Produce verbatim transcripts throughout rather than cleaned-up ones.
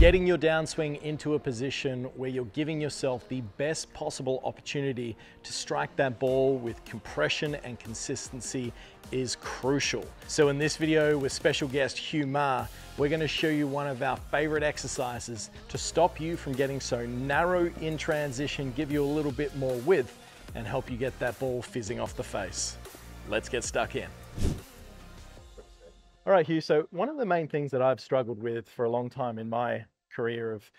Getting your downswing into a position where you're giving yourself the best possible opportunity to strike that ball with compression and consistency is crucial. So in this video with special guest Hugh Marr, we're going to show you one of our favorite exercises to stop you from getting so narrow in transition, give you a little bit more width, and help you get that ball fizzing off the face. Let's get stuck in. All right, Hugh, so one of the main things that I've struggled with for a long time in my career of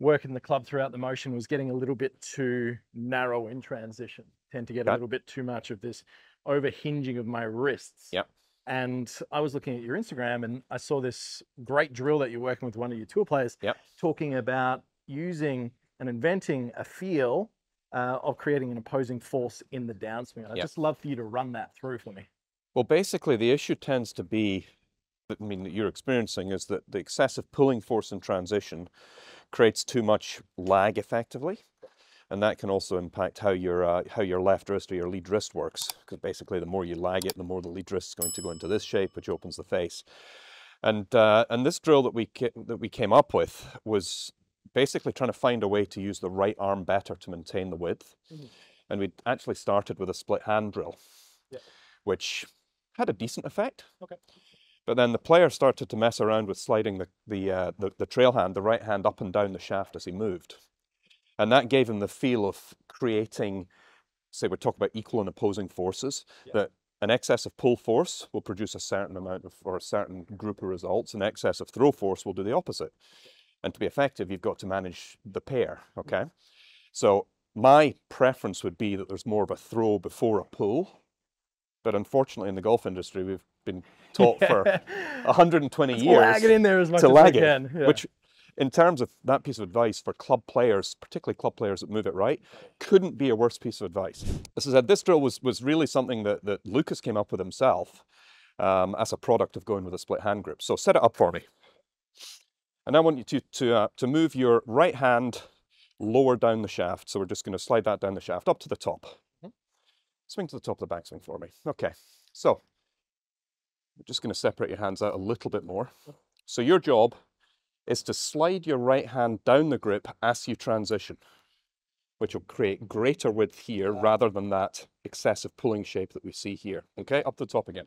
working the club throughout the motion was getting a little bit too narrow in transition. Tend to get a little bit too much of this overhinging of my wrists. Yep. And I was looking at your Instagram and I saw this great drill that you're working with one of your tour players, yep, talking about using and inventing a feel uh, of creating an opposing force in the downswing. I'd yep. just love for you to run that through for me. Well, basically the issue tends to be, I mean, that you're experiencing is that the excessive pulling force in transition creates too much lag effectively, and that can also impact how your uh, how your left wrist or your lead wrist works, because basically the more you lag it, the more the lead wrist is going to go into this shape, which opens the face. And uh, and this drill that we that we came up with was basically trying to find a way to use the right arm better to maintain the width, mm-hmm. and we actually started with a split hand drill, yeah. which had a decent effect. Okay. But then the player started to mess around with sliding the, the, uh, the, the trail hand, the right hand, up and down the shaft as he moved. And that gave him the feel of creating, say we're talking about equal and opposing forces, yeah. that an excess of pull force will produce a certain amount of, or a certain group of results, and excess of throw force will do the opposite. And to be effective, you've got to manage the pair, okay? Mm-hmm. So my preference would be that there's more of a throw before a pull, but unfortunately in the golf industry, we've been taught for one hundred twenty Let's years lag it in there as much to as lag it, can. Yeah. Which in terms of that piece of advice for club players, particularly club players that move it right, couldn't be a worse piece of advice. As I said, this drill was, was really something that, that Lucas came up with himself um, as a product of going with a split hand grip. So set it up for me. And I want you to, to, uh, to move your right hand lower down the shaft. So we're just gonna slide that down the shaft up to the top. Swing to the top of the backswing for me. Okay, so we're just going to separate your hands out a little bit more. So your job is to slide your right hand down the grip as you transition, which will create greater width here rather than that excessive pulling shape that we see here. Okay, up to the top again.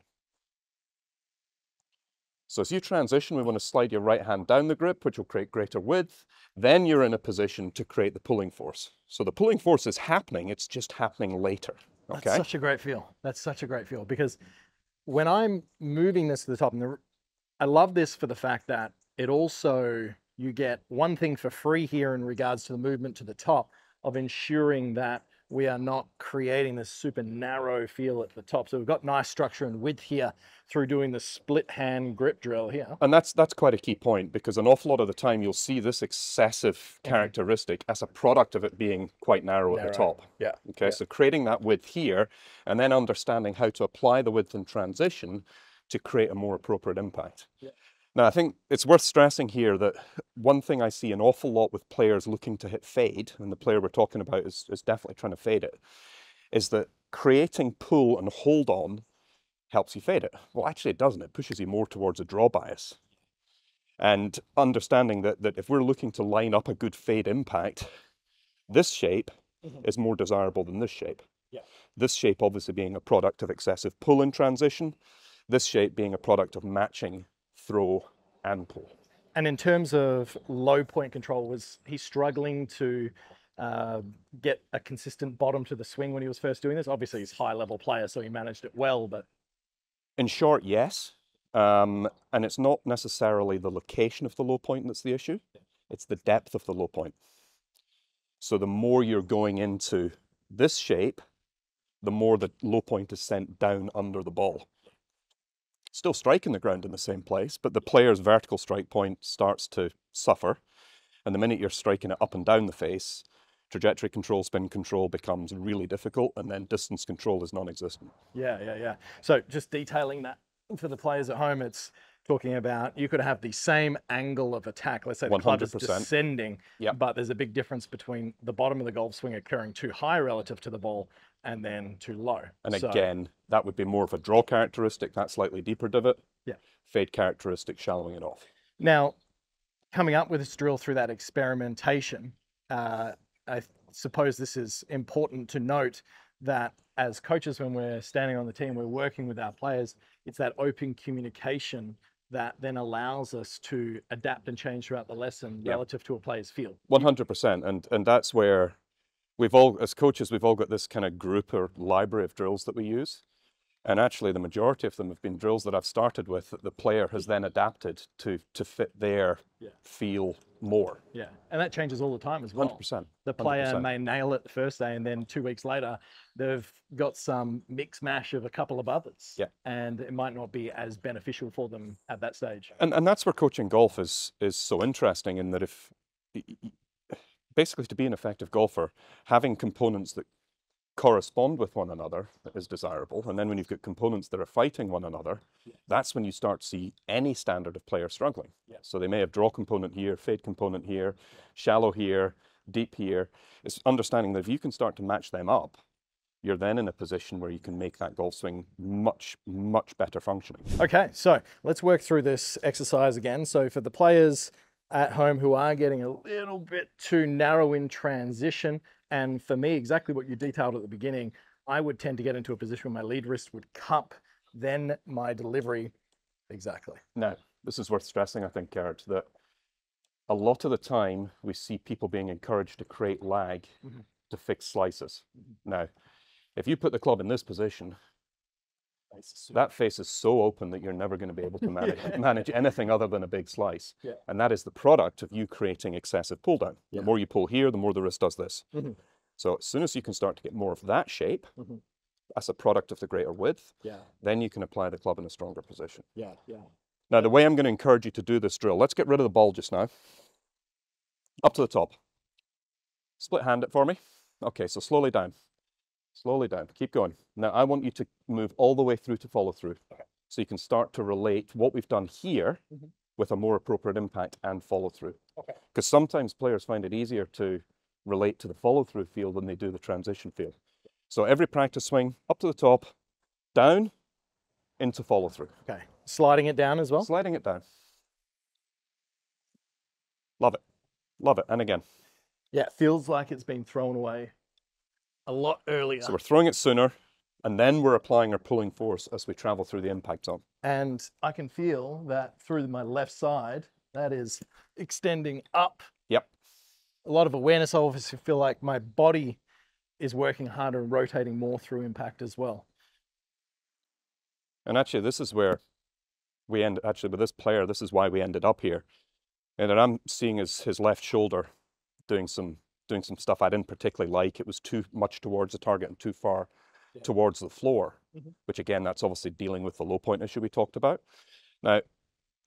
So as you transition, we want to slide your right hand down the grip, which will create greater width. Then you're in a position to create the pulling force. So the pulling force is happening, it's just happening later. Okay. That's such a great feel. That's such a great feel, because when I'm moving this to the top, and the, I love this for the fact that it also, you get one thing for free here in regards to the movement to the top, of ensuring that we are not creating this super narrow feel at the top. So we've got nice structure and width here through doing the split hand grip drill here. And that's that's quite a key point, because an awful lot of the time you'll see this excessive characteristic as a product of it being quite narrow, narrow. at the top. Yeah. Okay, yeah. So creating that width here and then understanding how to apply the width in transition to create a more appropriate impact. Yeah. Now, I think it's worth stressing here that one thing I see an awful lot with players looking to hit fade, and the player we're talking about is, is definitely trying to fade it, is that creating pull and hold on helps you fade it. Well, actually it doesn't. It pushes you more towards a draw bias. And understanding that, that if we're looking to line up a good fade impact, this shape mm-hmm. is more desirable than this shape. Yeah. This shape obviously being a product of excessive pull in transition, this shape being a product of matching throw and pull. And in terms of low point control, was he struggling to uh, get a consistent bottom to the swing when he was first doing this? Obviously he's a high level player, so he managed it well, but. In short, yes. Um, and it's not necessarily the location of the low point that's the issue. It's the depth of the low point. So the more you're going into this shape, the more the low point is sent down under the ball. Still striking the ground in the same place, but the player's vertical strike point starts to suffer. And the minute you're striking it up and down the face, trajectory control, spin control becomes really difficult, and then distance control is non-existent. Yeah, yeah, yeah. So just detailing that for the players at home, it's talking about you could have the same angle of attack. Let's say the club is descending, yep. but there's a big difference between the bottom of the golf swing occurring too high relative to the ball and then too low. And so, again, that would be more of a draw characteristic, that slightly deeper divot. Yeah. Fade characteristic, shallowing it off. Now, coming up with this drill through that experimentation. Uh, I suppose this is important to note that as coaches, when we're standing on the team, we're working with our players. It's that open communication that then allows us to adapt and change throughout the lesson yep. relative to a player's field. one hundred percent. And, and that's where we've all, as coaches, we've all got this kind of group or library of drills that we use. And actually the majority of them have been drills that I've started with that the player has then adapted to, to fit their yeah. feel more. Yeah, and that changes all the time as well. one hundred percent. The player one hundred percent. May nail it the first day and then two weeks later, they've got some mix mash of a couple of others. Yeah. And it might not be as beneficial for them at that stage. And, and that's where coaching golf is, is so interesting in that if, basically to be an effective golfer, having components that correspond with one another is desirable, and then when you've got components that are fighting one another, yeah. that's when you start to see any standard of player struggling. Yeah. So they may have draw component here, fade component here, shallow here, deep here. It's understanding that if you can start to match them up, you're then in a position where you can make that golf swing much, much better functioning. Okay, so let's work through this exercise again. So for the players at home who are getting a little bit too narrow in transition, and for me, exactly what you detailed at the beginning, I would tend to get into a position where my lead wrist would cup, then my delivery, exactly. Now, this is worth stressing, I think, Kerrod, that a lot of the time we see people being encouraged to create lag mm-hmm. to fix slices. Mm-hmm. Now, if you put the club in this position, that face is so open that you're never going to be able to manage, yeah. manage anything other than a big slice. Yeah. And that is the product of you creating excessive pull down. Yeah. The more you pull here, the more the wrist does this. Mm-hmm. So as soon as you can start to get more of that shape, mm-hmm. that's a product of the greater width, yeah. then you can apply the club in a stronger position. Yeah. Yeah. Now, the way I'm going to encourage you to do this drill, let's get rid of the ball just now. Up to the top. Split hand it for me. Okay, so slowly down. Slowly down, keep going. Now I want you to move all the way through to follow through. Okay. So you can start to relate what we've done here mm-hmm. with a more appropriate impact and follow through. Okay. Because sometimes players find it easier to relate to the follow through feel than they do the transition feel. So every practice swing, up to the top, down, into follow through. Okay, sliding it down as well? Sliding it down. Love it, love it, and again. Yeah, it feels like it's been thrown away a lot earlier. So we're throwing it sooner, and then we're applying our pulling force as we travel through the impact zone. And I can feel that through my left side, that is extending up. Yep. A lot of awareness. I obviously feel like my body is working harder and rotating more through impact as well. And actually, this is where we end, actually with this player, this is why we ended up here. And I'm seeing his, his left shoulder doing some doing some stuff I didn't particularly like. It was too much towards the target and too far yeah. towards the floor, mm-hmm. which again, that's obviously dealing with the low point issue we talked about. Now,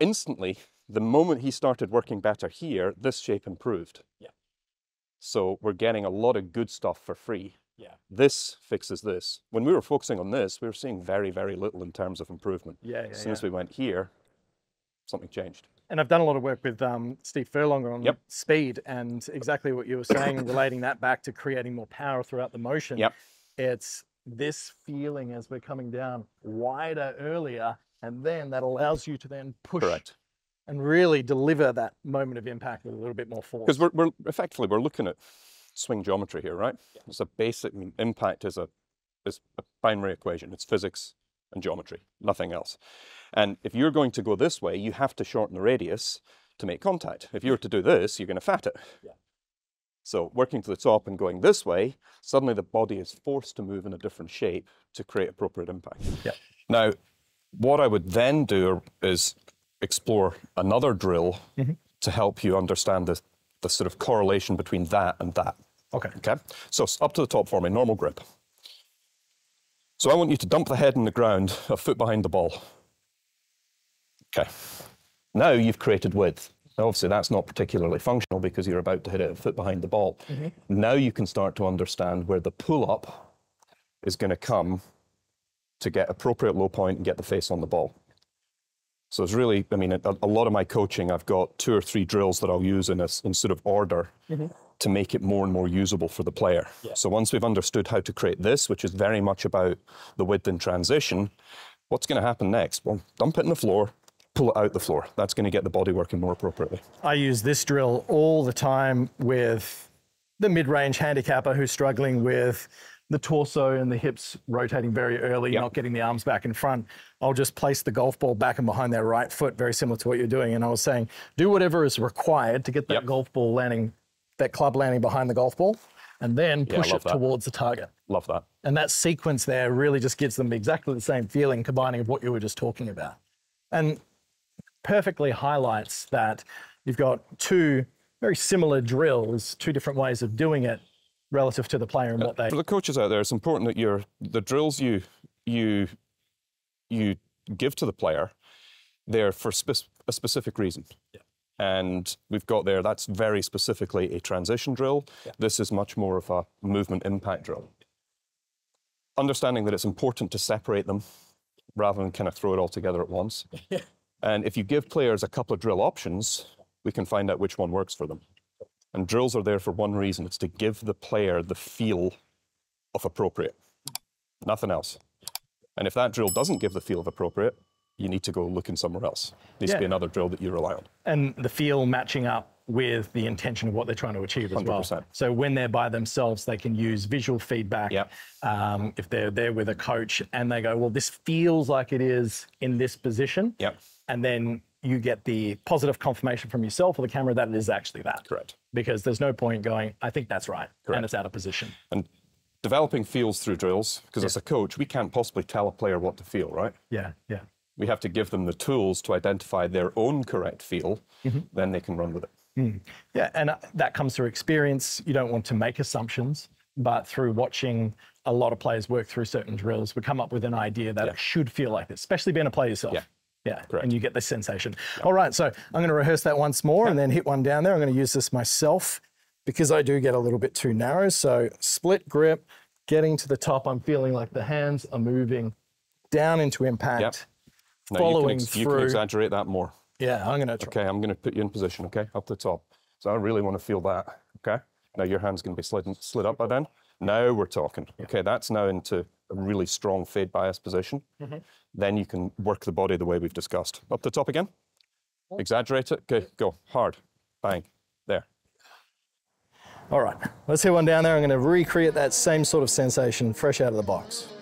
instantly, the moment he started working better here, this shape improved. Yeah. So we're getting a lot of good stuff for free. Yeah. This fixes this. When we were focusing on this, we were seeing very, very little in terms of improvement. Yeah, yeah, as soon yeah. as we went here, something changed. And I've done a lot of work with um, Steve Furlonger on yep. speed and exactly what you were saying, relating that back to creating more power throughout the motion. Yep. It's this feeling as we're coming down wider earlier, and then that allows you to then push Correct. And really deliver that moment of impact with a little bit more force. Because we're, we're effectively, we're looking at swing geometry here, right? Yep. It's a basic, I mean, impact is a, is a binary equation. It's physics and geometry, nothing else. And if you're going to go this way, you have to shorten the radius to make contact. If you were to do this, you're going to fat it. Yeah. So working to the top and going this way, suddenly the body is forced to move in a different shape to create appropriate impact. Yeah. Now, what I would then do is explore another drill mm-hmm. to help you understand the, the sort of correlation between that and that. Okay. Okay. So up to the top for me, normal grip. So I want you to dump the head in the ground, a foot behind the ball. Okay. Now you've created width. Now obviously that's not particularly functional because you're about to hit it a foot behind the ball. Mm-hmm. Now you can start to understand where the pull-up is going to come to get appropriate low point and get the face on the ball. So it's really, I mean, a, a lot of my coaching, I've got two or three drills that I'll use in a in sort of order. Mm-hmm. to make it more and more usable for the player. Yeah. So once we've understood how to create this, which is very much about the width in transition, what's going to happen next? Well, dump it in the floor, pull it out the floor. That's going to get the body working more appropriately. I use this drill all the time with the mid-range handicapper who's struggling with the torso and the hips rotating very early, yep. not getting the arms back in front. I'll just place the golf ball back and behind their right foot, very similar to what you're doing. And I was saying, do whatever is required to get that yep. golf ball landing, that club landing behind the golf ball, and then push yeah, it that. towards the target. Love that. And that sequence there really just gives them exactly the same feeling, combining of what you were just talking about. And perfectly highlights that you've got two very similar drills, two different ways of doing it relative to the player and uh, what they... For the coaches out there, it's important that you're, the drills you, you, you give to the player, they're for spe- a specific reason. Yeah. And we've got there, that's very specifically a transition drill. Yeah. This is much more of a movement impact drill. Understanding that it's important to separate them rather than kind of throw it all together at once. Yeah. And if you give players a couple of drill options, we can find out which one works for them. And drills are there for one reason. It's to give the player the feel of appropriate, nothing else. And if that drill doesn't give the feel of appropriate, you need to go looking somewhere else. There needs yeah. to be another drill that you rely on. And the feel matching up with the intention of what they're trying to achieve as one hundred percent. Well. So when they're by themselves, they can use visual feedback. Yep. Um, if they're there with a coach and they go, well, this feels like it is in this position. Yep. And then you get the positive confirmation from yourself or the camera that it is actually that. Correct. Because there's no point going, I think that's right. Correct. And it's out of position. And developing feels through drills, because yeah. as a coach, we can't possibly tell a player what to feel, right? Yeah, yeah. We have to give them the tools to identify their own correct feel, mm-hmm. then they can run with it. Mm. Yeah, and that comes through experience. You don't want to make assumptions, but through watching a lot of players work through certain drills, we come up with an idea that yeah. it should feel like this, especially being a player yourself. Yeah, yeah. Correct. And you get the sensation. Yeah. All right, so I'm going to rehearse that once more yeah. and then hit one down there. I'm going to use this myself because I do get a little bit too narrow. So split grip, getting to the top, I'm feeling like the hands are moving down into impact, yep. following no, you can through. You can exaggerate that more. Yeah, I'm gonna try. Okay, I'm gonna put you in position, okay? Up the top. So I really wanna feel that, okay? Now your hand's gonna be slid, slid up by then. Now we're talking. Yeah. Okay, that's now into a really strong fade bias position. Mm-hmm. Then you can work the body the way we've discussed. Up the top again. Exaggerate it, okay, go, hard, bang, there. All right, let's hit one down there. I'm gonna recreate that same sort of sensation fresh out of the box.